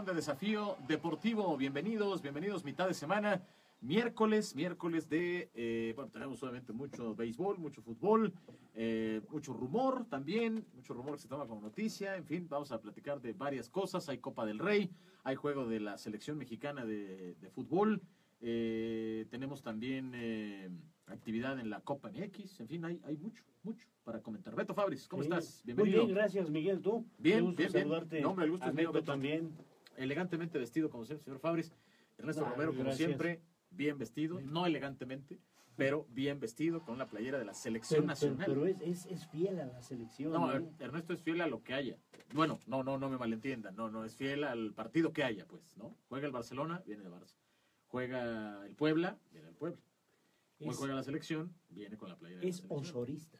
emisión de Desafío Deportivo. Bienvenidos, bienvenidos, mitad de semana, miércoles de, bueno, tenemos obviamente mucho béisbol, mucho fútbol, mucho rumor también, mucho rumor que se toma como noticia, en fin, vamos a platicar de varias cosas. Hay Copa del Rey, hay juego de la selección mexicana de fútbol, tenemos también actividad en la Copa MX, en fin, hay mucho para comentar. Beto Fabris, ¿cómo estás? Bienvenido. Muy bien, gracias Miguel, ¿tú? Bien, gusto bien, saludarte. Bien. No, hombre, el gusto es mío, Beto, también. Elegantemente vestido, como siempre, señor Fabris. Ernesto Romero, como gracias. Siempre, bien vestido, no elegantemente, pero bien vestido, con la playera de la selección nacional. Pero es fiel a la selección. No, Ernesto es fiel a lo que haya. Bueno, no me malentiendan, no es fiel al partido que haya, pues, ¿no? Juega el Barcelona, viene el Barça. Juega el Puebla, viene el Puebla. Hoy juega la selección, viene con la playera. Es osorista.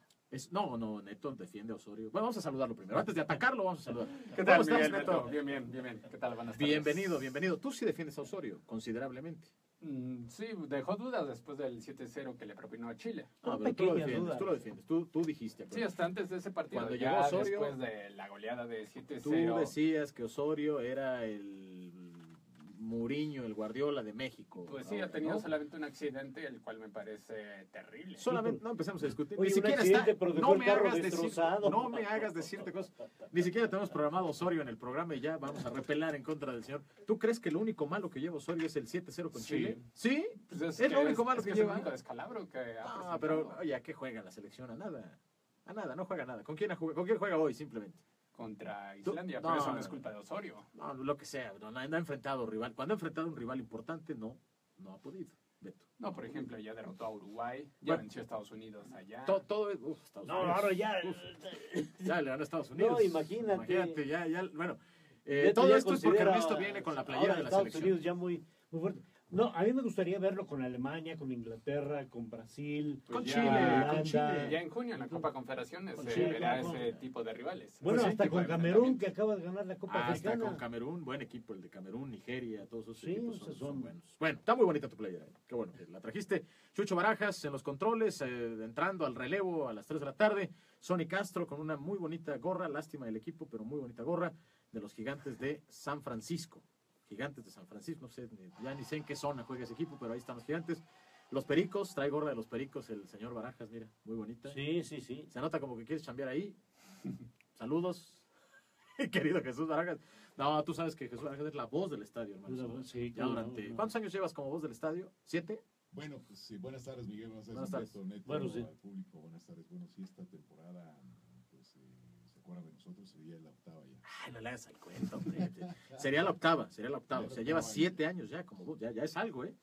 No, Neto defiende a Osorio. Bueno, vamos a saludarlo primero. Antes de atacarlo, vamos a saludar. ¿Qué tal, Miguel, Neto? Bien. ¿Qué tal? Buenas tardes. Bienvenido. Tú sí defiendes a Osorio, considerablemente. Sí, dejó dudas después del 7-0 que le propinó a Chile. Pero tú lo defiendes. Tú dijiste. Sí, hasta antes de ese partido. Cuando llegó Osorio, después de la goleada de 7-0. Tú decías que Osorio era el Mourinho, el Guardiola de México. Pues sí, ha tenido solamente un accidente, el cual me parece terrible. Solamente, no empezamos a discutir. Oye, ni siquiera está. No me hagas decirte cosas. Ni siquiera tenemos programado Osorio en el programa y ya vamos a repelar en contra del señor. ¿Tú crees que lo único malo que lleva Osorio es el 7-0 con Chile? Sí. Pues es lo único malo que lleva. Es el único descalabro que ha presentado. Pero oye, ¿a qué juega la selección? A nada, no juega nada. ¿Con quién juega hoy simplemente? Contra Islandia, pero eso no es culpa de Osorio. No, lo que sea, no ha enfrentado rival. Cuando ha enfrentado un rival importante, no ha podido, Beto. No, por ejemplo, ya derrotó a Uruguay, ya venció a Estados Unidos allá. Estados Unidos. Ahora ya. Ya le ganó a Estados Unidos. No, imagínate ya, bueno. Beto, todo ya esto es porque Ernesto viene con la playera de la Estados selección. Unidos ya muy fuerte. No, a mí me gustaría verlo con Alemania, con Inglaterra, con Brasil, pues con Chile. Ya en junio en la Copa Confederaciones se verá ese tipo de rivales. Bueno, pues hasta con Camerún, que acaba de ganar la Copa Africana. Hasta con Camerún, buen equipo el de Camerún, Nigeria, todos esos equipos son buenos. Bueno, está muy bonita tu playera, qué bueno que la trajiste. Chucho Barajas en los controles, entrando al relevo a las 3 de la tarde. Sonny Castro con una muy bonita gorra, lástima del equipo, pero muy bonita gorra, de los Gigantes de San Francisco. Gigantes de San Francisco, no sé, ya ni sé en qué zona juega ese equipo, pero ahí están los Gigantes. Los Pericos, trae gorra de los Pericos el señor Barajas, mira, muy bonita. Sí. Se nota como que quieres chambear ahí. Saludos, querido Jesús Barajas. No, tú sabes que Jesús Barajas es la voz del estadio, hermano. Sí, ya durante. ¿Cuántos años llevas como voz del estadio? ¿7? Bueno, pues sí, buenas tardes, Miguel. Buenas tardes, Neto, bueno, sí. Al público, buenas tardes. Bueno, sí, esta temporada, pues se acuerdan de nosotros, sería la octava ya. Ay, no le hagas al cuento, hombre. Sería la octava. O sea, lleva 7 años ya, como vos. Ya es algo, ¿eh?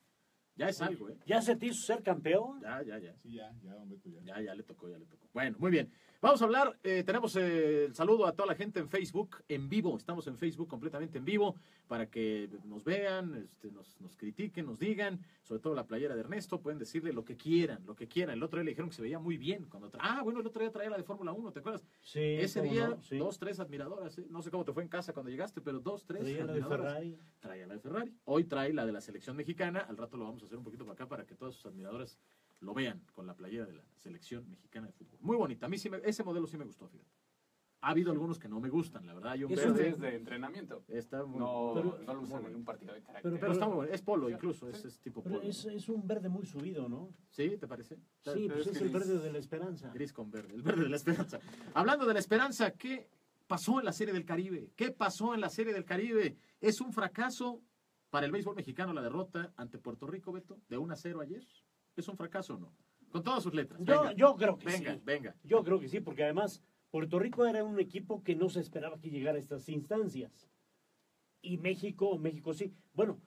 ¿Ya se te hizo ser campeón? Ya. Sí, ya, don Beto, ya. Ya le tocó. Bueno, muy bien. Vamos a hablar, tenemos el saludo a toda la gente en Facebook, en vivo. Estamos en Facebook completamente en vivo para que nos vean, nos critiquen, nos digan. Sobre todo la playera de Ernesto, pueden decirle lo que quieran. El otro día le dijeron que se veía muy bien. El otro día traía la de Fórmula 1, ¿te acuerdas? Sí. Ese día, 2, 3 admiradoras. No sé cómo te fue en casa cuando llegaste, pero 2, 3 admiradoras. Traía la de Ferrari. Hoy trae la de la selección mexicana. Al rato lo vamos a hacer un poquito para acá para que todos sus admiradores lo vean con la playera de la selección mexicana de fútbol. Muy bonita. A mí ese modelo sí me gustó, fíjate. Ha habido algunos que no me gustan, la verdad. Eso es de entrenamiento. Está muy, no lo usan en un partido de carácter. Pero está muy bueno. Es polo incluso, sí. Es tipo polo. Pero es un verde muy subido, ¿no? ¿Sí? ¿Te parece? Sí, pues es el verde de la esperanza. Gris con verde, el verde de la esperanza. Hablando de la esperanza, ¿qué pasó en la Serie del Caribe? ¿Es un fracaso para el béisbol mexicano la derrota ante Puerto Rico, Beto, de 1-0 ayer? ¿Es un fracaso o no? Con todas sus letras. Yo creo que sí. Yo creo que sí, porque además Puerto Rico era un equipo que no se esperaba que llegara a estas instancias. Y México sí. Bueno,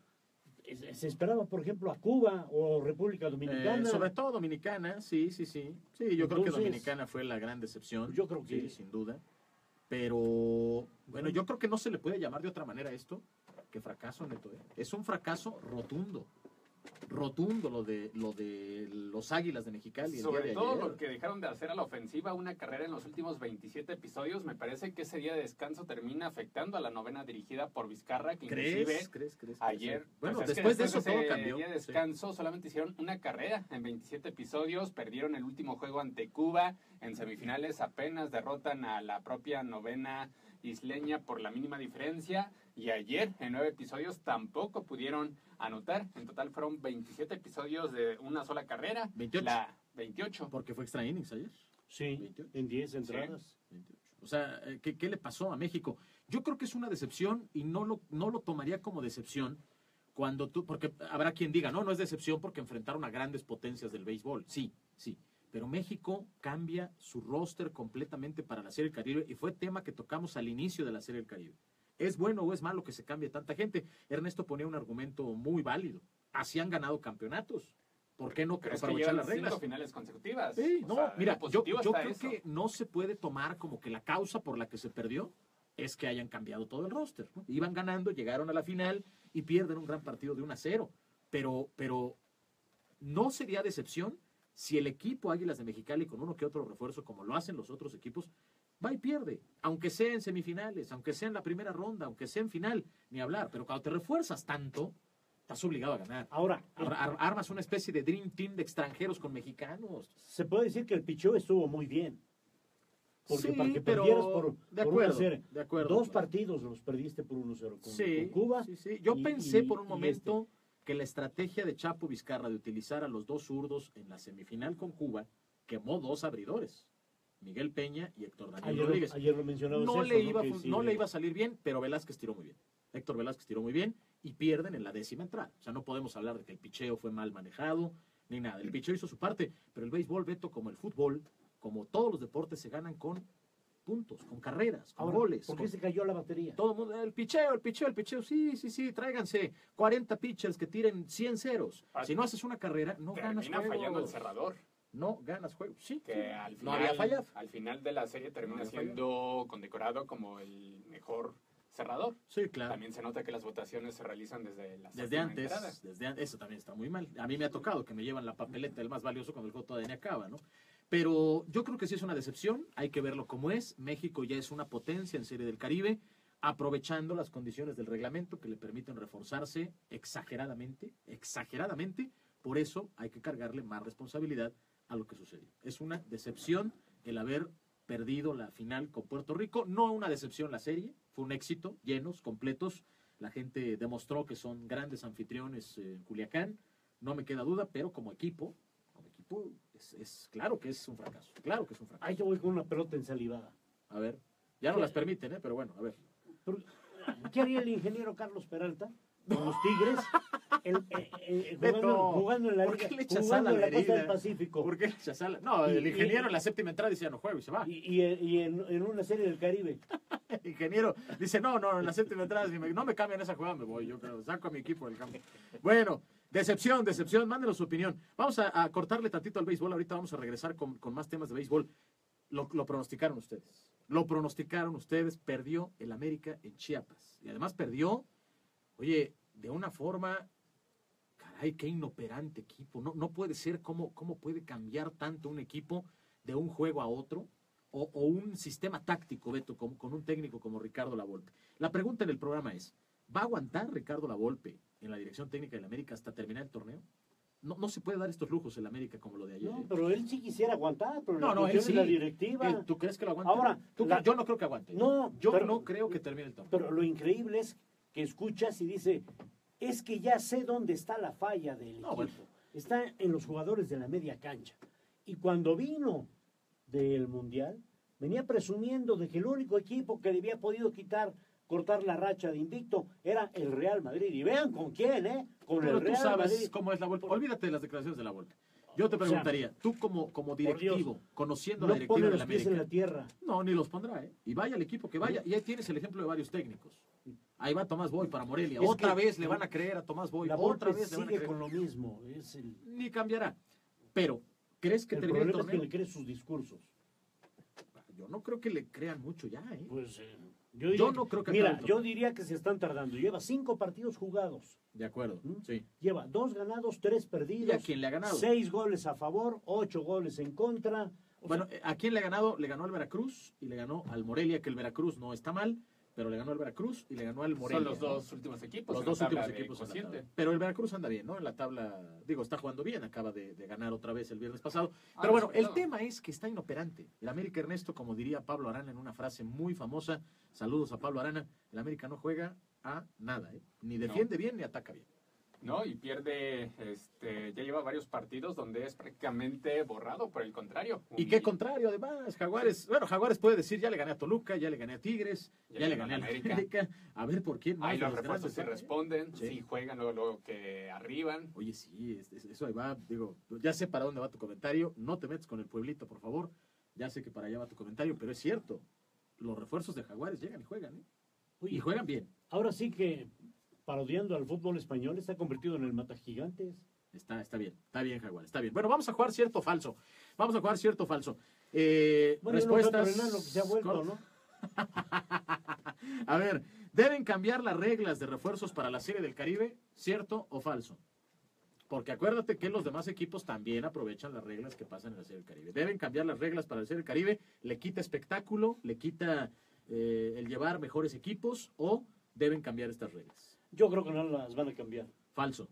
se esperaba, por ejemplo, a Cuba o República Dominicana. Sobre todo Dominicana, sí. Sí, yo creo que Dominicana fue la gran decepción. Yo creo que sí, sin duda. Pero, bueno, yo creo que no se le puede llamar de otra manera esto que fracaso, Neto. Es un fracaso rotundo. Lo de los Águilas de Mexicali. Sobre todo lo que dejaron de hacer a la ofensiva, una carrera en los últimos 27 episodios. Me parece que ese día de descanso termina afectando a la novena dirigida por Vizcarra, que ¿Crees? Ayer. Bueno, pues después de eso todo cambió. Día de descanso solamente hicieron una carrera en 27 episodios. Perdieron el último juego ante Cuba. En semifinales apenas derrotan a la propia novena isleña por la mínima diferencia. y ayer en 9 episodios tampoco pudieron anotar. En total fueron 27 episodios de una sola carrera. 28. La 28. Porque fue extra innings ayer. Sí, 28. En 10 entradas. Sí. 28. O sea, ¿qué le pasó a México? Yo creo que es una decepción y no lo tomaría como decepción cuando tú... Porque habrá quien diga, no es decepción porque enfrentaron a grandes potencias del béisbol. Sí, sí. Pero México cambia su roster completamente para la Serie del Caribe y fue tema que tocamos al inicio de la Serie del Caribe. ¿Es bueno o es malo que se cambie tanta gente? Ernesto ponía un argumento muy válido. Así han ganado campeonatos. ¿Por qué no aprovechar las reglas? 5 finales consecutivas. Sí, no, sea, mira, yo creo eso. Que no se puede tomar como que la causa por la que se perdió es que hayan cambiado todo el roster, ¿no? Iban ganando, llegaron a la final y pierden un gran partido de 1-0. Pero no sería decepción si el equipo Águilas de Mexicali, con uno que otro refuerzo, como lo hacen los otros equipos, va y pierde. Aunque sea en semifinales, aunque sea en la primera ronda, aunque sea en final, ni hablar. Pero cuando te refuerzas tanto... Estás obligado a ganar. Ahora armas una especie de dream team de extranjeros con mexicanos. Se puede decir que el picheo estuvo muy bien. Porque sí, para que perdieras por 1-0. Dos partidos los perdiste por 1-0 con Cuba. Sí, sí. Yo pensé por un momento que la estrategia de Chapo Vizcarra de utilizar a los dos zurdos en la semifinal con Cuba quemó dos abridores. Miguel Peña y Héctor Daniel Rodríguez. Ayer lo mencionaba. No le iba a salir bien, pero Velázquez tiró muy bien. Héctor Velázquez tiró muy bien y pierden en la 10ª entrada. O sea, no podemos hablar de que el picheo fue mal manejado ni nada. El picheo hizo su parte, pero el béisbol, Beto, como el fútbol, como todos los deportes, se ganan con puntos, con carreras, con goles. ¿Por qué se cayó la batería? Todo el mundo, el picheo, sí, tráiganse 40 pitchers que tiren 100 ceros. Si no haces una carrera, no ganas juegos. Termina fallando el cerrador. No ganas juegos, sí. Que sí. Al final, no había fallado. Al final de la serie termina siendo condecorado como el mejor cerrador. Sí, claro. También se nota que las votaciones se realizan desde antes. Eso también está muy mal. A mí me ha tocado que me llevan la papeleta del más valioso cuando el juego todavía ni acaba, ¿no? Pero yo creo que sí es una decepción. Hay que verlo como es. México ya es una potencia en Serie del Caribe, aprovechando las condiciones del reglamento que le permiten reforzarse exageradamente. Por eso hay que cargarle más responsabilidad a lo que sucedió. Es una decepción el haber perdido la final con Puerto Rico. No una decepción la serie, fue un éxito, llenos, completos. La gente demostró que son grandes anfitriones en Culiacán, no me queda duda, pero como equipo es claro que es un fracaso. Claro que es un fracaso. Ahí yo voy con una pelota ensalivada. A ver, ya no las permiten, pero bueno, a ver. ¿Qué haría el ingeniero Carlos Peralta con los Tigres? Jugando en la Costa del Pacífico. ¿Por qué le echas a la? No, el ingeniero en la 7ª entrada dice, ya no juego, y se va. Y en una Serie del Caribe. El ingeniero dice, no, en la 7ª entrada, no me cambian esa jugada, me voy, yo saco a mi equipo del campo. Bueno, decepción, mándenos su opinión. Vamos a cortarle tantito al béisbol, ahorita vamos a regresar con más temas de béisbol. Lo pronosticaron ustedes, perdió el América en Chiapas. Y además perdió, oye, de una forma... Caray, qué inoperante equipo. No puede ser cómo puede cambiar tanto un equipo de un juego a otro o un sistema táctico, Beto, con un técnico como Ricardo Lavolpe. La pregunta en el programa es, ¿va a aguantar Ricardo Lavolpe en la dirección técnica del América hasta terminar el torneo? No se puede dar estos lujos en América como lo de ayer. No, pero él sí quisiera aguantar, pero él sí. La directiva. ¿Tú crees que lo aguante? Ahora, yo no creo que aguante. No creo que termine el torneo. Pero lo increíble es que escuchas y dice... Es que ya sé dónde está la falla del equipo. Bueno. Está en los jugadores de la media cancha. Y cuando vino del Mundial, venía presumiendo de que el único equipo que le había podido cortar la racha de invicto era el Real Madrid. Y vean con quién, ¿eh? Con el Real Madrid. Pero tú sabes cómo es la Volpe. Olvídate de las declaraciones de la Volpe. Yo te preguntaría, tú como directivo, Dios, conociendo la directiva de la América. No pone los pies en la tierra. No, ni los pondrá, ¿eh? Y vaya el equipo que vaya. Y ahí tienes el ejemplo de varios técnicos. Ahí va Tomás Boy para Morelia. Otra vez le van a creer a Tomás Boy. Otra vez sigue le van a creer. Con lo mismo. Ni cambiará. Pero, ¿crees que termine el torneo? Es que le cree sus discursos. Yo no creo que le crean mucho ya, ¿eh? Pues, yo no creo que... Mira, yo diría que se están tardando. Lleva 5 partidos jugados. De acuerdo, sí. Lleva 2 ganados, 3 perdidos. ¿Y a quién le ha ganado? 6 goles a favor, 8 goles en contra. Bueno, ¿a quién le ha ganado? Le ganó al Veracruz y le ganó al Morelia, que el Veracruz no está mal, pero le ganó al Veracruz y le ganó al Morelia. Son los dos últimos equipos. Los dos últimos equipos. Pero el Veracruz anda bien, ¿no? En la tabla, digo, está jugando bien. Acaba de ganar otra vez el viernes pasado. Pero bueno, el tema es que está inoperante. El América, Ernesto, como diría Pablo Arana en una frase muy famosa, saludos a Pablo Arana, el América no juega a nada, ¿eh? Ni defiende bien ni ataca bien. No, y pierde, ya lleva varios partidos donde es prácticamente borrado por el contrario. Y qué contrario, además, Jaguares, bueno, Jaguares puede decir, ya le gané a Toluca, ya le gané a Tigres, ya le gané a América. A ver por quién más. Ahí los refuerzos se responden, sí juegan lo que arriban. Oye, sí, eso ahí va, digo, ya sé para dónde va tu comentario, no te metes con el pueblito, por favor, ya sé que para allá va tu comentario, pero es cierto, los refuerzos de Jaguares llegan y juegan, ¿eh? Oye, y juegan bien. Ahora sí que... parodiando al fútbol español, está convertido en el mata gigantes. Está bien, Jaguar, está bien. Bueno, vamos a jugar cierto o falso. Vamos a jugar cierto o falso. Bueno, respuestas... no, lo que se ha vuelto, ¿no? A ver, ¿deben cambiar las reglas de refuerzos para la Serie del Caribe? ¿Cierto o falso? Porque acuérdate que los demás equipos también aprovechan las reglas que pasan en la Serie del Caribe. ¿Deben cambiar las reglas para la Serie del Caribe? ¿Le quita espectáculo? ¿Le quita el llevar mejores equipos? ¿O deben cambiar estas reglas? Yo creo que no las van a cambiar. Falso.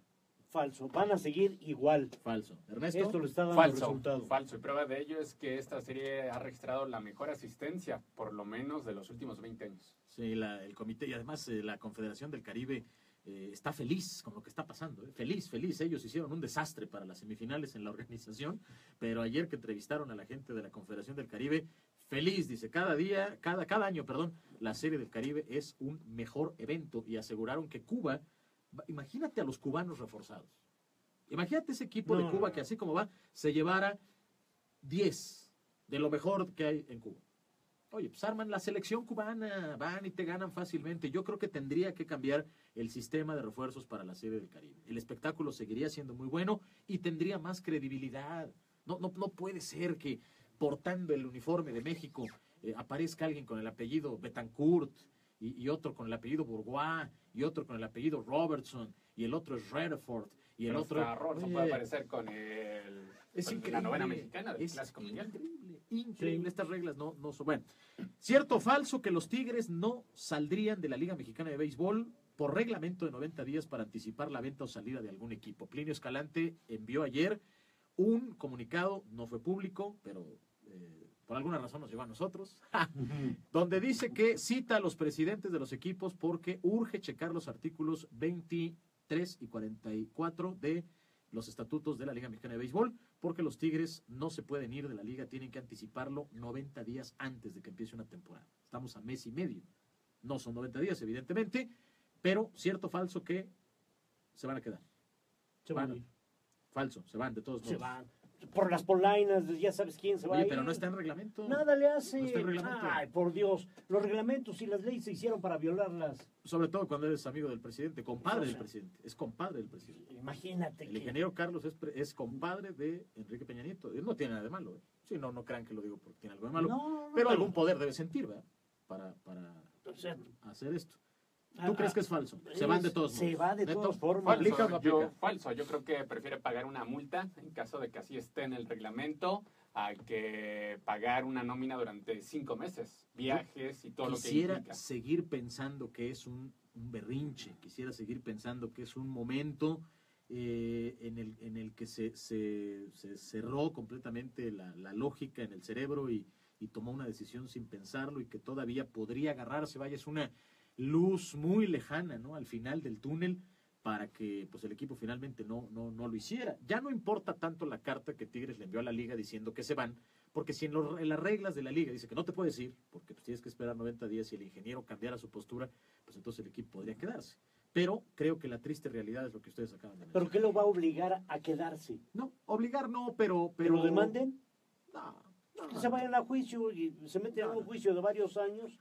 Falso. Van a seguir igual. Falso. Ernesto. Esto lo está dando resultado. Falso. Y prueba de ello es que esta serie ha registrado la mejor asistencia, por lo menos de los últimos 20 años. Sí, el comité y además la Confederación del Caribe está feliz con lo que está pasando. Feliz, feliz. Ellos hicieron un desastre para las semifinales en la organización, pero ayer que entrevistaron a la gente de la Confederación del Caribe, feliz, dice, cada año, perdón, la Serie del Caribe es un mejor evento y aseguraron que Cuba, imagínate a los cubanos reforzados, imagínate ese equipo de Cuba que así como va, se llevara 10 de lo mejor que hay en Cuba. Oye, pues arman la selección cubana, van y te ganan fácilmente. Yo creo que tendría que cambiar el sistema de refuerzos para la Serie del Caribe. El espectáculo seguiría siendo muy bueno y tendría más credibilidad. No puede ser que portando el uniforme de México, aparezca alguien con el apellido Betancourt y otro con el apellido Bourgeois y otro con el apellido Robertson y el otro es Redford y el otro... Robertson puede aparecer con el... Es increíble. La novena mexicana del Clásico Mundial. Increíble, increíble. Sí. Estas reglas no son... Bueno, ¿cierto o falso que los Tigres no saldrían de la Liga Mexicana de Béisbol por reglamento de 90 días para anticipar la venta o salida de algún equipo? Plinio Escalante envió ayer un comunicado, no fue público, pero... por alguna razón nos llegó a nosotros, donde dice que cita a los presidentes de los equipos porque urge checar los artículos 23 y 44 de los estatutos de la Liga Mexicana de Béisbol, porque los Tigres no se pueden ir de la liga, tienen que anticiparlo 90 días antes de que empiece una temporada. Estamos a mes y medio, no son 90 días evidentemente, pero cierto o falso que se van a quedar. Se van. Falso, se van de todos modos. Se van. Por las polainas, ya sabes quién se va. Oye, pero no está en reglamento. Nada le hace. No está en reglamento. Ay, por Dios. Los reglamentos y las leyes se hicieron para violarlas. Sobre todo cuando eres amigo del presidente, compadre del presidente. Es compadre del presidente. Imagínate. El ingeniero Carlos es compadre de Enrique Peña Nieto. Él no tiene nada de malo. Sí, no crean que lo digo porque tiene algo de malo. No, pero algún poder debe sentir, ¿verdad? Para hacer esto. ¿Tú crees que es falso? Se van de todos modos. Se va de todas formas. ¿Aplica o no aplica? Falso. Yo creo que prefiere pagar una multa, en caso de que así esté en el reglamento, a que pagar una nómina durante 5 meses. Viajes y todo lo que implica. Quisiera seguir pensando que es un berrinche. Quisiera seguir pensando que es un momento en el que se cerró completamente la lógica en el cerebro y tomó una decisión sin pensarlo y que todavía podría agarrarse. Vaya, es una luz muy lejana, ¿no? Al final del túnel para que pues el equipo finalmente no lo hiciera. Ya no importa tanto la carta que Tigres le envió a la liga diciendo que se van, porque si en las reglas de la liga dice que no te puedes ir, porque pues, tienes que esperar 90 días y el ingeniero cambiara su postura, pues entonces el equipo podría quedarse. Pero creo que la triste realidad es lo que ustedes acaban de mencionar. ¿Pero qué lo va a obligar a quedarse? No, obligar no, pero... ¿Que lo demanden? No. Que se vayan a juicio y se meten a un juicio de varios años.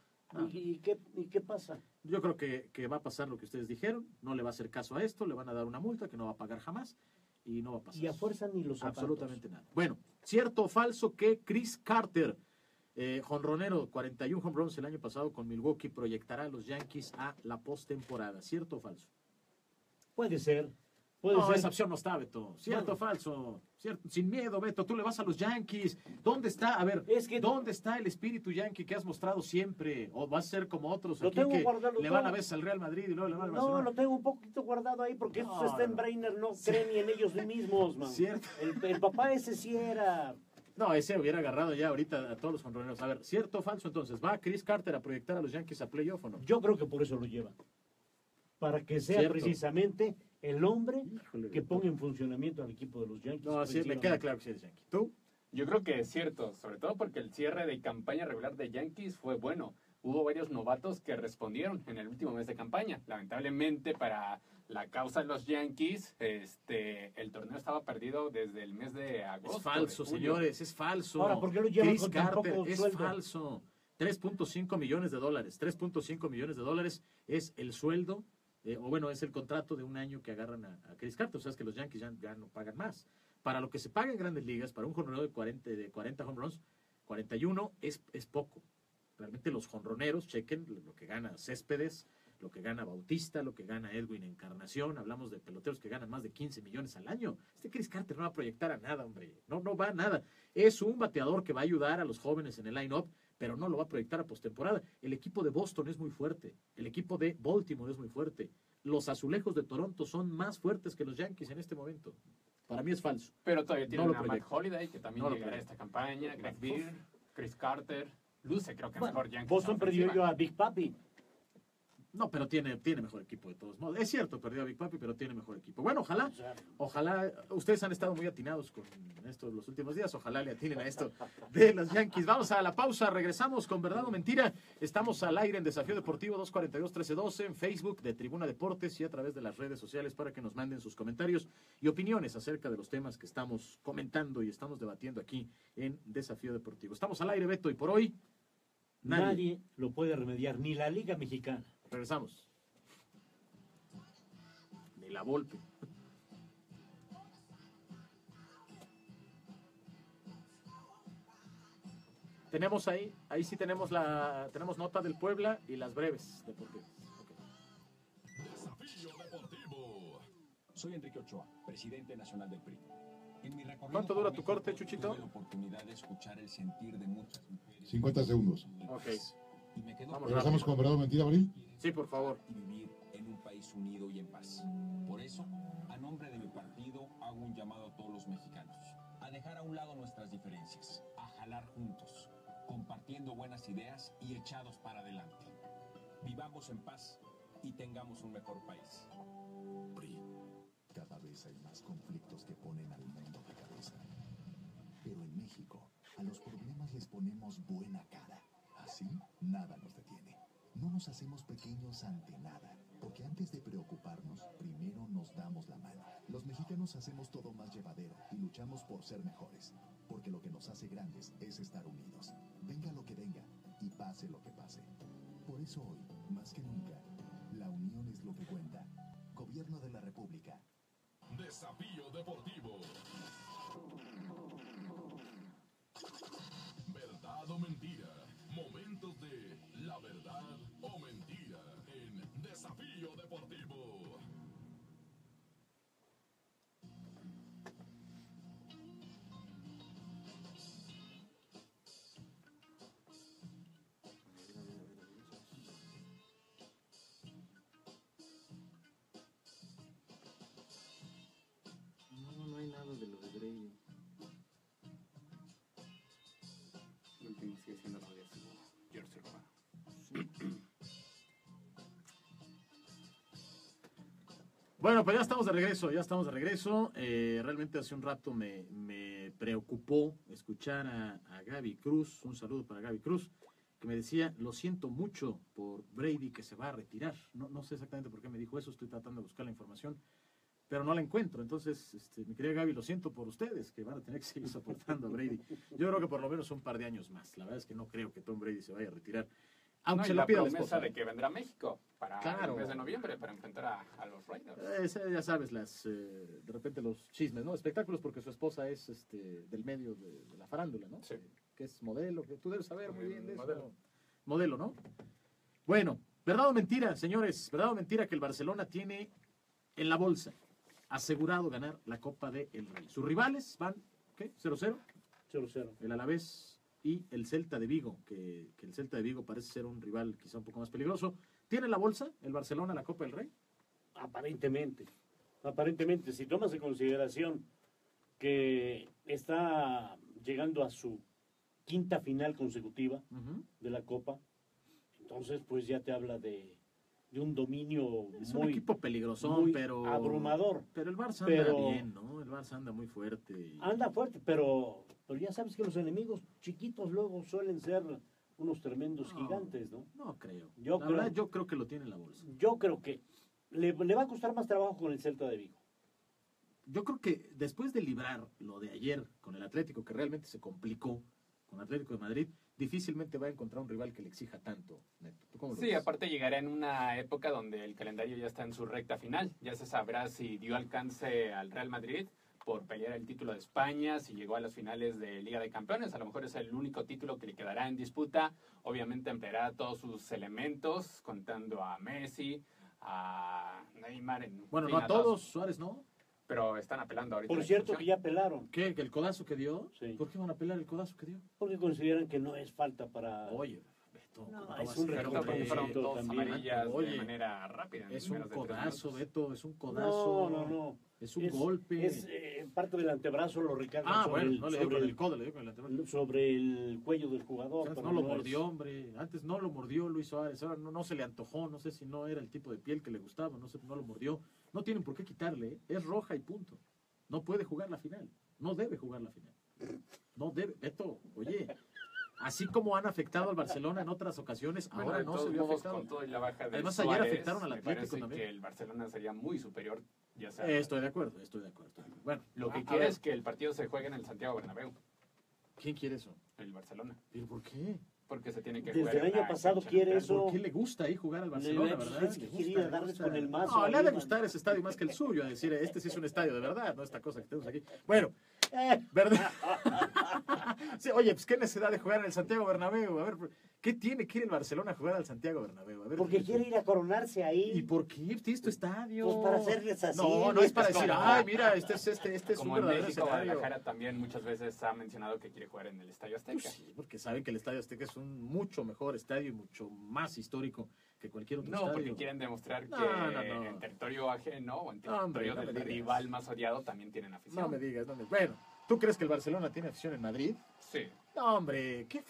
¿Y qué pasa? Yo creo que va a pasar lo que ustedes dijeron. No le va a hacer caso a esto, le van a dar una multa que no va a pagar jamás y no va a pasar. Y a fuerza ni los zapatos. Absolutamente nada. Bueno, ¿cierto o falso que Chris Carter, jonronero, 41 home runs el año pasado con Milwaukee, proyectará a los Yankees a la postemporada? ¿Cierto o falso? Puede ser. Puede ser. Esa opción no está, Beto. ¿Cierto o falso? ¿Cierto? Sin miedo, Beto. Tú le vas a los Yankees. ¿Dónde está? A ver, ¿dónde está el espíritu yankee que has mostrado siempre? ¿O vas a ser como otros aquí que le van a veces al Real Madrid y luego le van al Barcelona? No, lo tengo un poquito guardado ahí porque estos Steinbrenner no creen ni en ellos mismos, man. ¿Cierto? El papá ese sí era... No, ese hubiera agarrado ya ahorita a todos los jonroneros. A ver, ¿cierto o falso entonces? ¿Va Chris Carter a proyectar a los Yankees a playoff o no? Yo creo que por eso lo lleva. para que sea precisamente el hombre que ponga en funcionamiento al equipo de los Yankees. No, así me queda claro que sí es Yankees. ¿Tú? Yo creo que es cierto, sobre todo porque el cierre de campaña regular de Yankees fue bueno. Hubo varios novatos que respondieron en el último mes de campaña. Lamentablemente para la causa de los Yankees, el torneo estaba perdido desde el mes de agosto. Es falso, señores, es falso. Ahora, ¿por qué lo llevan con tan poco sueldo? Es falso. 3.5 millones de dólares. 3.5 millones de dólares es el sueldo, o bueno, es el contrato de un año que agarran a Chris Carter. O sea, es que los Yankees ya no pagan más. Para lo que se paga en Grandes Ligas, para un jonronero de 40 home runs, 41 es poco. Realmente los jonroneros, chequen lo que gana Céspedes, lo que gana Bautista, lo que gana Edwin Encarnación. Hablamos de peloteros que ganan más de 15 millones al año. Chris Carter no va a proyectar a nada, hombre. No va a nada. Es un bateador que va a ayudar a los jóvenes en el line-up, pero no lo va a proyectar a postemporada. El equipo de Boston es muy fuerte. El equipo de Baltimore es muy fuerte. Los azulejos de Toronto son más fuertes que los Yankees en este momento. Para mí es falso. Pero todavía tiene a Matt Holiday, que también llegará a esta campaña. Greg Beer, Chris Carter. Luce, creo que mejor Yankees. Boston perdió yo a Big Papi. No, pero tiene mejor equipo de todos modos. Es cierto, perdió a Big Papi, pero tiene mejor equipo. Bueno, ojalá, ustedes han estado muy atinados con esto los últimos días, ojalá le atinen a esto de los Yankees. Vamos a la pausa, regresamos con Verdad o Mentira. Estamos al aire en Desafío Deportivo 242-1312, en Facebook de Tribuna Deportes y a través de las redes sociales para que nos manden sus comentarios y opiniones acerca de los temas que estamos comentando y estamos debatiendo aquí en Desafío Deportivo. Estamos al aire, Beto, y por hoy... Nadie lo puede remediar, ni la Liga Mexicana. Regresamos. Ni la Volpe. Tenemos ahí sí tenemos nota del Puebla y las breves deportivas. Okay. Desafío Deportivo. Soy Enrique Ochoa, presidente nacional del PRI. ¿Cuánto dura tu corte, Chuchito? Tuve la oportunidad de escuchar el sentir de muchas mujeres. 50 segundos. Ok. Y me quedo. ¿Regresamos con Verdad o Mentira, Abril? Sí, por favor. Y vivir en un país unido y en paz. Por eso, a nombre de mi partido, hago un llamado a todos los mexicanos. A dejar a un lado nuestras diferencias. A jalar juntos. Compartiendo buenas ideas y echados para adelante. Vivamos en paz y tengamos un mejor país. PRI. Cada vez hay más conflictos que ponen al mundo de cabeza. Pero en México, a los problemas les ponemos buena cara. Así, nada nos detiene. No nos hacemos pequeños ante nada, porque antes de preocuparnos, primero nos damos la mano. Los mexicanos hacemos todo más llevadero y luchamos por ser mejores, porque lo que nos hace grandes es estar unidos. Venga lo que venga y pase lo que pase. Por eso hoy, más que nunca, la unión es lo que cuenta. Gobierno de la República. Desafío Deportivo. Verdad o Mentira. Momentos de la verdad o mentira en Desafío Deportivo. Bueno, pues ya estamos de regreso. Realmente hace un rato me preocupó escuchar a Gaby Cruz, un saludo para Gaby Cruz, que me decía, lo siento mucho por Brady que se va a retirar. No sé exactamente por qué me dijo eso, estoy tratando de buscar la información, pero no la encuentro. Entonces, mi querida Gaby, lo siento por ustedes, que van a tener que seguir soportando a Brady. Yo creo que por lo menos un par de años más. La verdad es que no creo que Tom Brady se vaya a retirar. Aunque se lo pida la promesa de que vendrá a México para el mes de noviembre para enfrentar a los Raiders. Ya sabes, de repente los chismes, ¿no? Espectáculos, porque su esposa es del medio de la farándula, ¿no? Sí. Que es modelo, que tú debes saber muy bien de eso. Modelo, ¿no? Bueno, verdad o mentira, señores, verdad o mentira que el Barcelona tiene en la bolsa asegurado ganar la Copa del Rey. Sus rivales van, ¿qué? 0-0. 0-0. El Alavés. Y el Celta de Vigo, que el Celta de Vigo parece ser un rival quizá un poco más peligroso. ¿Tiene la bolsa el Barcelona la Copa del Rey? Aparentemente, si tomas en consideración que está llegando a su quinta final consecutiva de la Copa, entonces pues ya te habla de de un dominio es muy, un equipo peligroso, pero abrumador. Pero el Barça anda bien, ¿no? El Barça anda muy fuerte. Y... anda fuerte, pero ya sabes que los enemigos chiquitos luego suelen ser unos tremendos gigantes, ¿no? No creo. Yo creo que lo tiene en la bolsa. Yo creo que le va a costar más trabajo con el Celta de Vigo. Yo creo que después de librar lo de ayer con el Atlético, que realmente se complicó con Atlético de Madrid, difícilmente va a encontrar un rival que le exija tanto, Neto. ¿Tú cómo lo ves? Sí, aparte llegará en una época donde el calendario ya está en su recta final. Ya se sabrá si dio alcance al Real Madrid por pelear el título de España, si llegó a las finales de Liga de Campeones. A lo mejor es el único título que le quedará en disputa. Obviamente ampliará todos sus elementos, contando a Messi, a Neymar. No a todos, Suárez no. Pero están apelando ahorita. Por cierto, que ya apelaron. ¿Qué? ¿El codazo que dio? Sí. ¿Por qué van a apelar el codazo que dio? Porque consideran que no es falta para... Oye, Beto, no, es un codazo, Beto, es un codazo. No. Es un golpe. Es parte del antebrazo, lo recarga sobre el cuello del jugador. Antes no lo mordió, hombre. Antes no lo mordió Luis Suárez. Ahora no se le antojó. No sé si no era el tipo de piel que le gustaba. No sé, no lo mordió. No tienen por qué quitarle. Es roja y punto. No puede jugar la final. No debe jugar la final. No debe. Beto, oye. Así como han afectado al Barcelona en otras ocasiones, bueno, ahora no se vio afectado. Además, Suárez, ayer afectaron al Atlético también. Que el Barcelona sería muy superior. Ya sea, estoy de acuerdo. Bueno, lo que quiere es que el partido se juegue en el Santiago Bernabéu. ¿Quién quiere eso? El Barcelona. ¿Pero por qué? Porque se tiene que jugar. Desde el año pasado quiere eso. ¿Por qué le gusta ahí jugar al Barcelona, verdad? Es que quería darles con el mazo. No, le ha de gustar ese estadio más que el suyo. A decir, este sí es un estadio de verdad, no esta cosa que tenemos aquí. Bueno, ¿verdad? Sí, oye, pues qué necesidad de jugar en el Santiago Bernabéu. A ver, ¿qué tiene que ir el Barcelona a jugar al Santiago Bernabéu? A ver, porque quiere ir a coronarse ahí. ¿Y por qué irte a este estadio? Pues para hacerles así. No es para decir, ay, mira, este es un verdadero estadio. Como en México, Guadalajara también muchas veces ha mencionado que quiere jugar en el Estadio Azteca. Pues sí, porque saben que el Estadio Azteca es un mucho mejor estadio y mucho más histórico que cualquier otro estadio. No, porque quieren demostrar que en territorio ajeno o en territorio del rival más odiado también tienen afición. No me digas, bueno, ¿tú crees que el Barcelona tiene afición en Madrid? Sí. No, hombre, qué...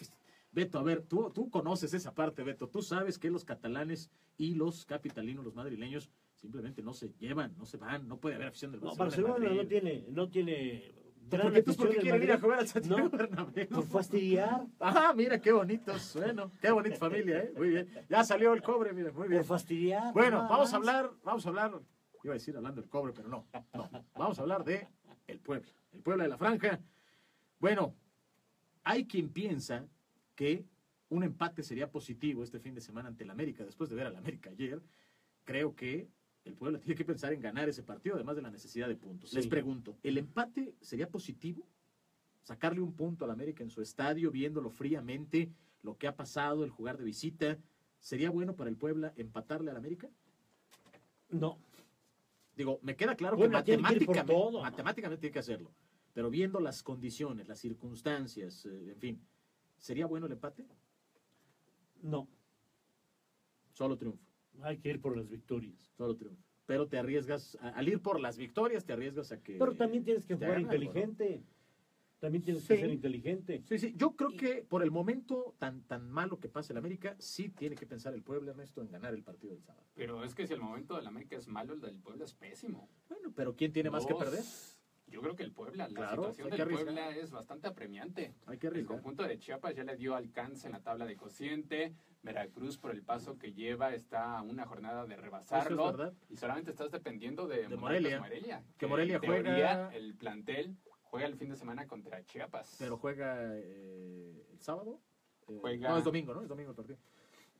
Beto, a ver, tú conoces esa parte, Beto. Tú sabes que los catalanes y los capitalinos, los madrileños, simplemente no se llevan, no se van. No puede haber afición del Barcelona. No, Barcelona no tiene... ¿Por qué quieren ir a jugar al Santiago Bernabéu? Por fastidiar. Ah, mira, qué bonitos. Bueno, qué bonita familia, ¿eh? Muy bien. Ya salió el cobre, mira, muy bien. Por fastidiar. Bueno, vamos a hablar... Iba a decir hablando del cobre, pero no. Vamos a hablar de el Puebla. El Puebla de la Franja. Bueno, hay quien piensa que un empate sería positivo este fin de semana ante el América. Después de ver al América ayer, creo que el Puebla tiene que pensar en ganar ese partido, además de la necesidad de puntos. Sí. Les pregunto, ¿el empate sería positivo? ¿Sacarle un punto al América en su estadio, viéndolo fríamente, lo que ha pasado, el jugar de visita? ¿Sería bueno para el Puebla empatarle al América? No. Digo, me queda claro que matemáticamente tiene que hacerlo. Pero viendo las condiciones, las circunstancias, en fin... ¿Sería bueno el empate? No. Solo triunfo. Hay que ir por las victorias. Solo triunfo. Pero te arriesgas, al ir por las victorias, te arriesgas a que... Pero también tienes que jugar inteligente. También tienes que ser inteligente. Sí. Yo creo que por el momento tan malo que pasa el América, sí tiene que pensar el Puebla, Ernesto, en ganar el partido del sábado. Pero es que si el momento del América es malo, el del Puebla es pésimo. Bueno, pero ¿quién tiene más que perder? Yo creo que el Puebla, la situación del Puebla es bastante apremiante. Hay que arriesgar. El conjunto de Chiapas ya le dio alcance en la tabla de cociente. Veracruz, por el paso que lleva, está a una jornada de rebasarlo. Eso es verdad. Y solamente estás dependiendo de Morelia. Que Morelia juega... El plantel juega el fin de semana contra Chiapas. Pero juega el sábado. No, es domingo, ¿no? Es domingo el partido.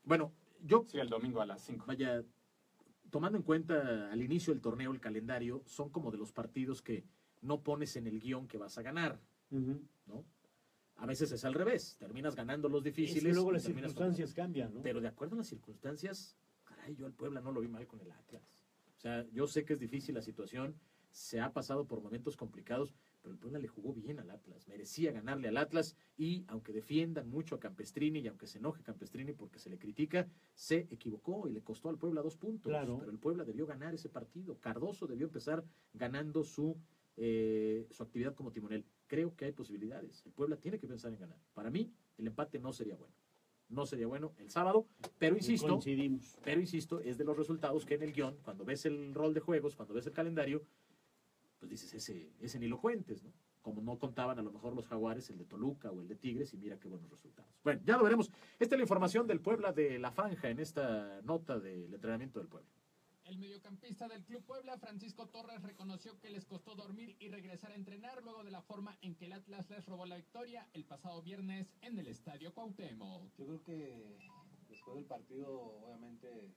Bueno, yo... Sí, el domingo a las 5. Vaya, tomando en cuenta al inicio del torneo, el calendario, son como de los partidos que... no pones en el guión que vas a ganar, ¿no? A veces es al revés, terminas ganando los difíciles. Y luego las circunstancias cambian, ¿no? Pero de acuerdo a las circunstancias, caray, yo al Puebla no lo vi mal con el Atlas. O sea, yo sé que es difícil la situación, se ha pasado por momentos complicados, pero el Puebla le jugó bien al Atlas, merecía ganarle al Atlas, y aunque defiendan mucho a Campestrini y aunque se enoje Campestrini porque se le critica, se equivocó y le costó al Puebla 2 puntos. Claro. Pero el Puebla debió ganar ese partido. Cardoso debió empezar ganando su actividad como timonel. Creo que hay posibilidades. El Puebla tiene que pensar en ganar. Para mí, el empate no sería bueno. no sería bueno el sábado, pero insisto, coincidimos. Pero insisto, es de los resultados que en el guión, cuando ves el rol de juegos, cuando ves el calendario, pues dices, ese ni lo cuentes, ¿no? Como no contaban a lo mejor los Jaguares, el de Toluca o el de Tigres, y mira qué buenos resultados. Bueno, ya lo veremos. Esta es la información del Puebla de la Franja en esta nota del entrenamiento del Puebla. El mediocampista del Club Puebla, Francisco Torres, reconoció que les costó dormir y regresar a entrenar luego de la forma en que el Atlas les robó la victoria el pasado viernes en el Estadio Cuauhtémoc. Yo creo que después del partido, obviamente,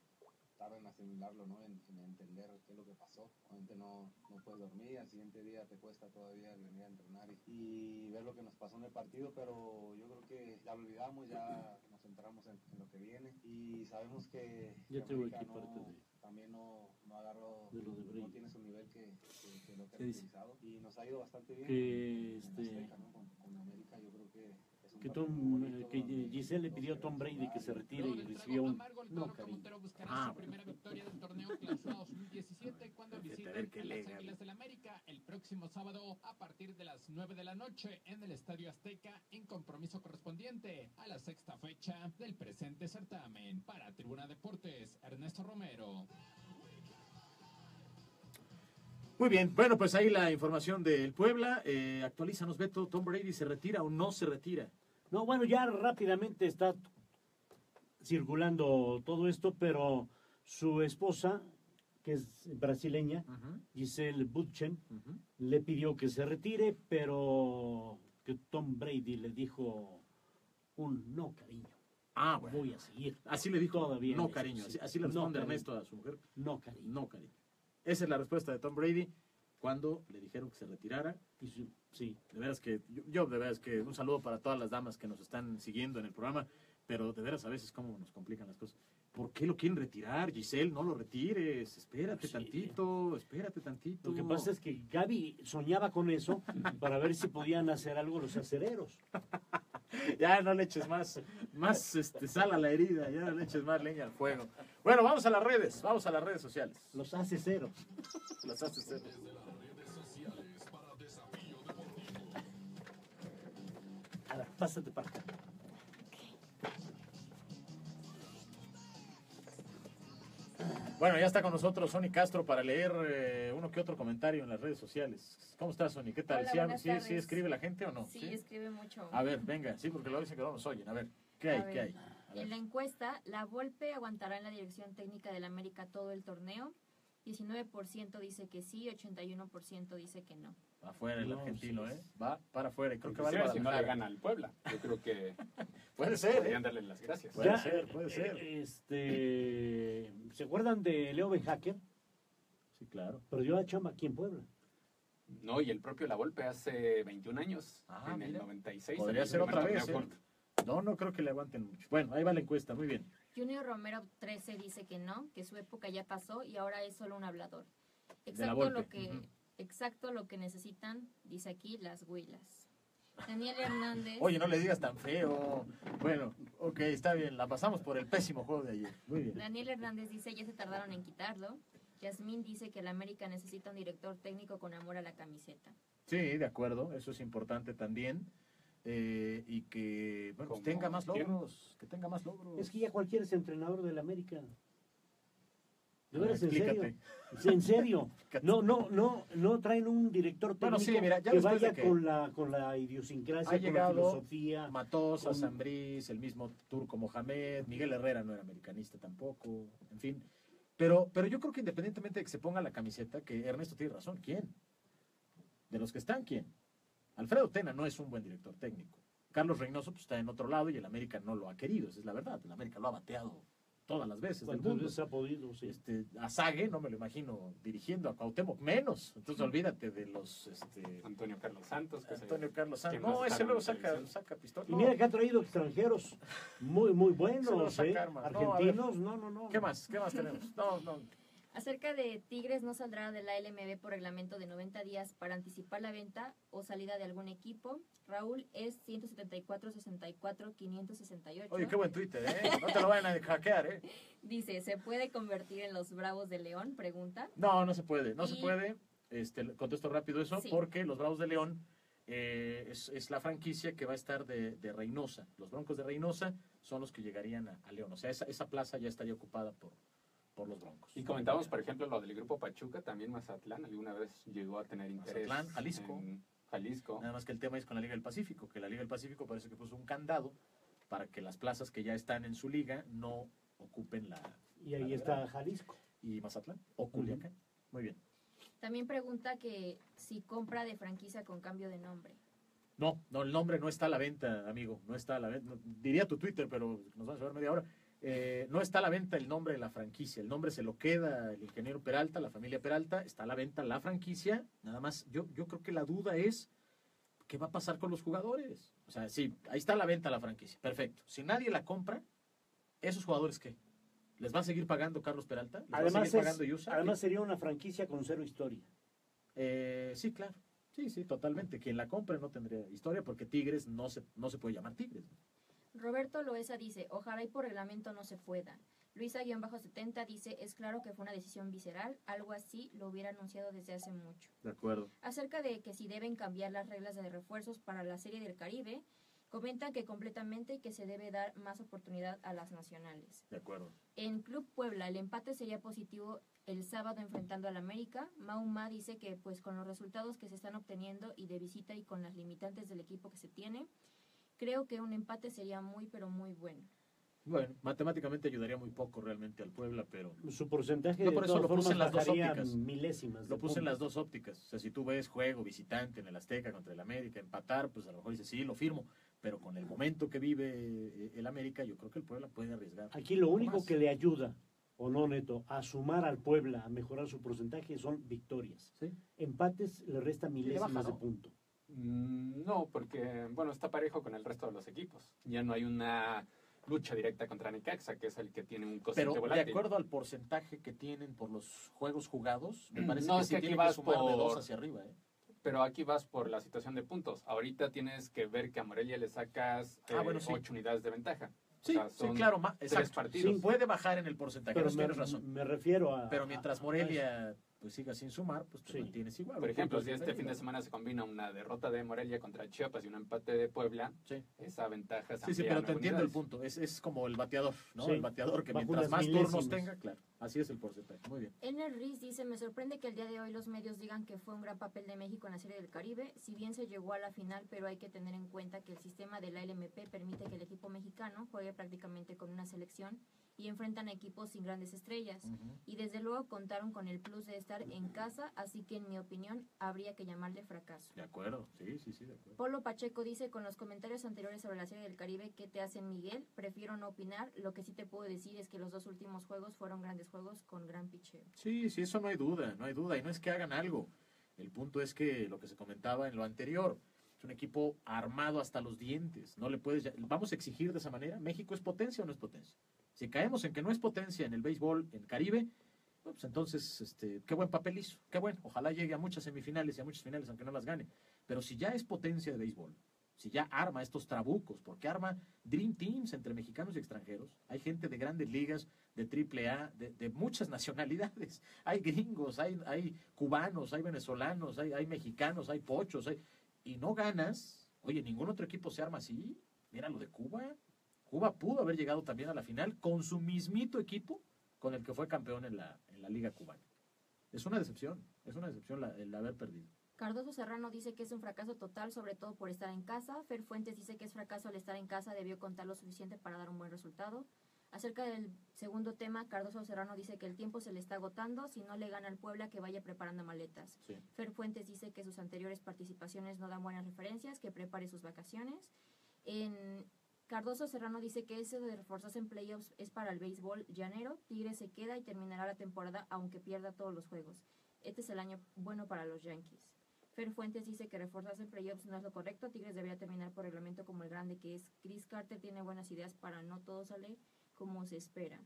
tarda en asimilarlo, ¿no? En entender qué es lo que pasó. Obviamente no puedes dormir, al siguiente día te cuesta todavía venir a entrenar y ver lo que nos pasó en el partido, pero yo creo que ya lo olvidamos, ya nos centramos en lo que viene y sabemos que América también no agarró, no tiene su nivel que lo que ha realizado y nos ha ido bastante bien Azteca, ¿no? Con América yo creo que es un que Giselle le pidió a Tom Brady que se retire y recibió un primera victoria del torneo clausura 2017 cuando visiten a las Águilas del América el próximo sábado a partir de las 9 de la noche en el Estadio Azteca en compromiso correspondiente a la sexta fecha del presente certamen. Para Tribuna Deportes, Ernesto Romero. Muy bien, bueno, pues ahí la información del Puebla. Actualízanos, Beto, ¿Tom Brady se retira o no se retira? No, bueno, ya rápidamente está circulando todo esto, pero su esposa, que es brasileña, Giselle Butchen, le pidió que se retire, pero que Tom Brady le dijo un no, cariño. Ah, bueno. Voy a seguir. Así le dijo todavía. No, cariño. Así le responde Ernesto a su mujer. No, cariño. No, cariño. Esa es la respuesta de Tom Brady cuando le dijeron que se retirara. Sí. De veras que, yo un saludo para todas las damas que nos están siguiendo en el programa. Pero de veras, a veces, cómo nos complican las cosas. ¿Por qué lo quieren retirar, Giselle? No lo retires. Espérate tantito, espérate tantito. Lo que pasa es que Gaby soñaba con eso para ver si podían hacer algo los acereros. Ya no le eches más sal a la herida, ya no le eches más leña al fuego. Bueno, vamos a las redes sociales. Los acereros. Los acereros. Ahora, pásate para acá. Bueno, ya está con nosotros Sonny Castro para leer uno que otro comentario en las redes sociales. ¿Cómo estás, Sonny? ¿Qué tal? Hola, ¿Sí escribe la gente o no? Sí, escribe mucho. A ver, venga, sí, porque luego dicen que no nos oyen. A ver, ¿qué hay? En la encuesta, la Volpe aguantará en la dirección técnica del América todo el torneo. 19% dice que sí, 81% dice que no. Va afuera el argentino, sí. Va para afuera. Creo que vale si no la gana el Puebla. Yo creo que puede ser. Podrían darle las gracias. Puede ser. ¿Se acuerdan de Leo Benhacker? Sí, claro. Perdió la chamba aquí en Puebla. No, y el propio La Volpe hace 21 años, el 96. Podría ser otra vez. No creo que le aguanten mucho. Bueno, ahí va la encuesta, muy bien. Junior Romero 13 dice que no, que su época ya pasó y ahora es solo un hablador. Exacto lo que necesitan, dice aquí, las huilas. Daniel Hernández. Oye, no le digas tan feo. Bueno, ok, está bien, la pasamos por el pésimo juego de ayer. Muy bien. Daniel Hernández dice, ya se tardaron en quitarlo. Yasmín dice que el América necesita un director técnico con amor a la camiseta. Sí, de acuerdo, eso es importante también. Y que tenga más logros, Es que ya cualquier es entrenador del América. ¿De veras? ¿En serio? No traen un director técnico que vaya con la idiosincrasia, con la filosofía. Matosas, Ambriz, el mismo Turco Mohamed, Miguel Herrera no era americanista tampoco, en fin. Pero yo creo que independientemente de que se ponga la camiseta, que Ernesto tiene razón, ¿quién? De los que están, ¿quién? Alfredo Tena no es un buen director técnico. Carlos Reynoso está en otro lado y el América no lo ha querido, esa es la verdad. El América lo ha bateado todas las veces del mundo. Se ha podido, sí. A Zague no me lo imagino dirigiendo, a Cuauhtémoc menos. Entonces olvídate de los... Antonio Carlos Santos. No, ese luego saca pistola. Y mira que ha traído extranjeros muy, muy buenos, argentinos. No. ¿Qué más tenemos? Acerca de Tigres, no saldrá de la LMB por reglamento de 90 días para anticipar la venta o salida de algún equipo. Raúl es 174-64-568. Oye, qué buen Twitter, No te lo vayan a hackear, Dice, ¿se puede convertir en los Bravos de León? Pregunta. No se puede. Contesto rápido eso, porque los Bravos de León es la franquicia que va a estar de Reynosa. Los Broncos de Reynosa son los que llegarían a León. O sea, esa plaza ya estaría ocupada por los Broncos. Y comentábamos, por ejemplo, lo del grupo Pachuca, también Mazatlán alguna vez llegó a tener interés. Mazatlán, Jalisco. Nada más que el tema es con la Liga del Pacífico, que la Liga del Pacífico parece que puso un candado para que las plazas que ya están en su liga no ocupen la... Y ahí está Jalisco. Y Mazatlán o Culiacán. Muy bien. También pregunta que si compra de franquicia con cambio de nombre. No, el nombre no está a la venta, amigo. No está a la venta. Diría tu Twitter, pero nos vamos a ver media hora. No está a la venta el nombre de la franquicia. El nombre se lo queda el ingeniero Peralta, la familia Peralta. Está a la venta la franquicia. Nada más, yo creo que la duda es ¿qué va a pasar con los jugadores? O sea, sí, ahí está a la venta la franquicia. Perfecto. Si nadie la compra, ¿esos jugadores qué? ¿Les va a seguir pagando Carlos Peralta? ¿Les además va a seguir pagando Yusa? Además sería una franquicia con cero historia. Sí, claro. Sí, totalmente. Quien la compre no tendría historia porque Tigres no se puede llamar Tigres. Roberto Loesa dice, ojalá y por reglamento no se puedan. Luisa-70 dice, es claro que fue una decisión visceral, algo así lo hubiera anunciado desde hace mucho. De acuerdo. Acerca de que si deben cambiar las reglas de refuerzos para la Serie del Caribe... Comentan que completamente y que se debe dar más oportunidad a las nacionales. De acuerdo. En Club Puebla, el empate sería positivo el sábado enfrentando al América. Mauma dice que pues con los resultados que se están obteniendo y de visita y con las limitantes del equipo que se tiene, creo que un empate sería muy, pero muy bueno. Bueno, matemáticamente ayudaría muy poco realmente al Puebla, pero... Su porcentaje de todas formas bajaría milésimas. Lo puse en las dos ópticas. O sea, si tú ves juego visitante en el Azteca contra el América, empatar, pues a lo mejor dices, sí, lo firmo. Pero con el momento que vive el América, yo creo que el Puebla puede arriesgar. Aquí lo único que le ayuda, o no, Neto, a sumar al Puebla, a mejorar su porcentaje, son victorias. ¿Sí? Empates le resta milésimas de punto. No, porque, bueno, está parejo con el resto de los equipos. Ya no hay una... lucha directa contra Necaxa, que es el que tiene un cociente volátil. Pero de acuerdo al porcentaje que tienen por los juegos jugados, me parece que sí tiene que sumar de 2 hacia arriba. Pero aquí vas por la situación de puntos. Ahorita tienes que ver que a Morelia le sacas 8 unidades de ventaja. Sí, o sea, sí, claro, exacto. Partidos. Sí, puede bajar en el porcentaje, pero tienes razón. Me refiero a... Pero mientras Morelia pues siga sin sumar, pues tú mantienes igual. Por ejemplo, si este fin de semana se combina una derrota de Morelia contra Chiapas y un empate de Puebla, esa ventaja se amplía. Sí, pero te entiendo el punto. Es como el bateador, ¿no? Sí. El bateador que mientras más turnos tenga, claro. Así es el porcentaje. Muy bien. Ener Riz dice, me sorprende que el día de hoy los medios digan que fue un gran papel de México en la Serie del Caribe. Si bien se llegó a la final, pero hay que tener en cuenta que el sistema de la LMP permite que el equipo mexicano juegue prácticamente con una selección y enfrentan a equipos sin grandes estrellas. Y desde luego contaron con el plus de estar en casa, así que en mi opinión habría que llamarle fracaso. De acuerdo, sí, de acuerdo. Polo Pacheco dice, con los comentarios anteriores sobre la Serie del Caribe, ¿qué te hace Miguel? Prefiero no opinar, lo que sí te puedo decir es que los dos últimos juegos fueron grandes juegos con gran picheo. Sí, eso no hay duda, y no es que hagan algo. El punto es que lo que se comentaba en lo anterior, es un equipo armado hasta los dientes, no le puedes... ¿Vamos a exigir de esa manera? ¿México es potencia o no es potencia? Si caemos en que no es potencia en el béisbol, en Caribe, pues entonces, qué buen papel hizo, qué bueno. Ojalá llegue a muchas semifinales y a muchas finales, aunque no las gane. Pero si ya es potencia de béisbol, si ya arma estos trabucos, porque arma Dream Teams entre mexicanos y extranjeros, hay gente de grandes ligas, de AAA, de muchas nacionalidades. Hay gringos, hay cubanos, hay venezolanos, hay mexicanos, hay pochos, y no ganas. Oye, ningún otro equipo se arma así. Mira lo de Cuba. Cuba pudo haber llegado también a la final con su mismito equipo con el que fue campeón en la Liga Cubana. Es una decepción el haber perdido. Cardoso Serrano dice que es un fracaso total, sobre todo por estar en casa. Fer Fuentes dice que es fracaso al estar en casa, debió contar lo suficiente para dar un buen resultado. Acerca del segundo tema, Cardoso Serrano dice que el tiempo se le está agotando, si no le gana al Puebla que vaya preparando maletas. Sí. Fer Fuentes dice que sus anteriores participaciones no dan buenas referencias, que prepare sus vacaciones. Cardoso Serrano dice que eso de reforzarse en playoffs es para el béisbol llanero. Tigres se queda y terminará la temporada aunque pierda todos los juegos. Este es el año bueno para los Yankees. Fer Fuentes dice que reforzarse en playoffs no es lo correcto. Tigres debería terminar por reglamento como el grande que es. Chris Carter tiene buenas ideas para no todo sale como se espera.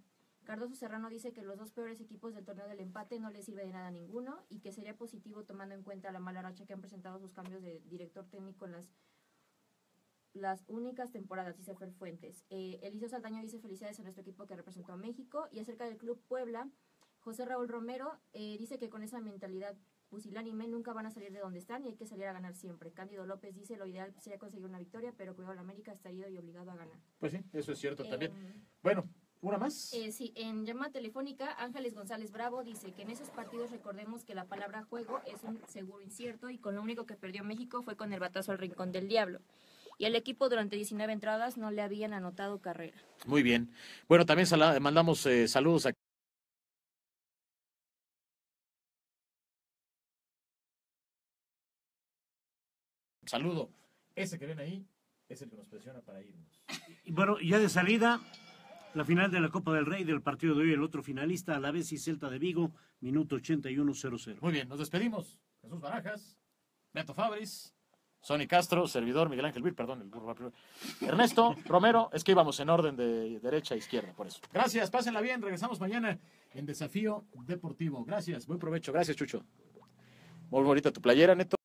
Cardoso Serrano dice que los dos peores equipos del torneo del empate no les sirve de nada a ninguno y que sería positivo tomando en cuenta la mala racha que han presentado sus cambios de director técnico en las únicas temporadas, dice Fer Fuentes. Eliseo Saldaño dice felicidades a nuestro equipo que representó a México. Y acerca del Club Puebla, José Raúl Romero dice que con esa mentalidad pusilánime nunca van a salir de donde están y hay que salir a ganar siempre. Cándido López dice lo ideal sería conseguir una victoria, pero cuidado, la América está ido y obligado a ganar. Pues sí, eso es cierto también. Bueno, ¿una más? Sí, en llamada telefónica, Ángeles González Bravo dice que en esos partidos recordemos que la palabra juego es un seguro incierto y con lo único que perdió México fue con el batazo al rincón del diablo. Y al equipo durante 19 entradas no le habían anotado carrera. Muy bien. Bueno, también mandamos saludos a... Saludo. Ese que ven ahí es el que nos presiona para irnos. Y bueno, ya de salida... La final de la Copa del Rey del partido de hoy, el otro finalista, Alavés y Celta de Vigo, minuto 81:00. Muy bien, nos despedimos. Jesús Barajas, Beto Fabris, Sonny Castro, servidor Miguel Ángel Vir, perdón, el burro va primero. Ernesto Romero, es que íbamos en orden de derecha a izquierda, por eso. Gracias, pásenla bien, regresamos mañana en Desafío Deportivo. Gracias, buen provecho, gracias Chucho. Muy bonita tu playera, Neto.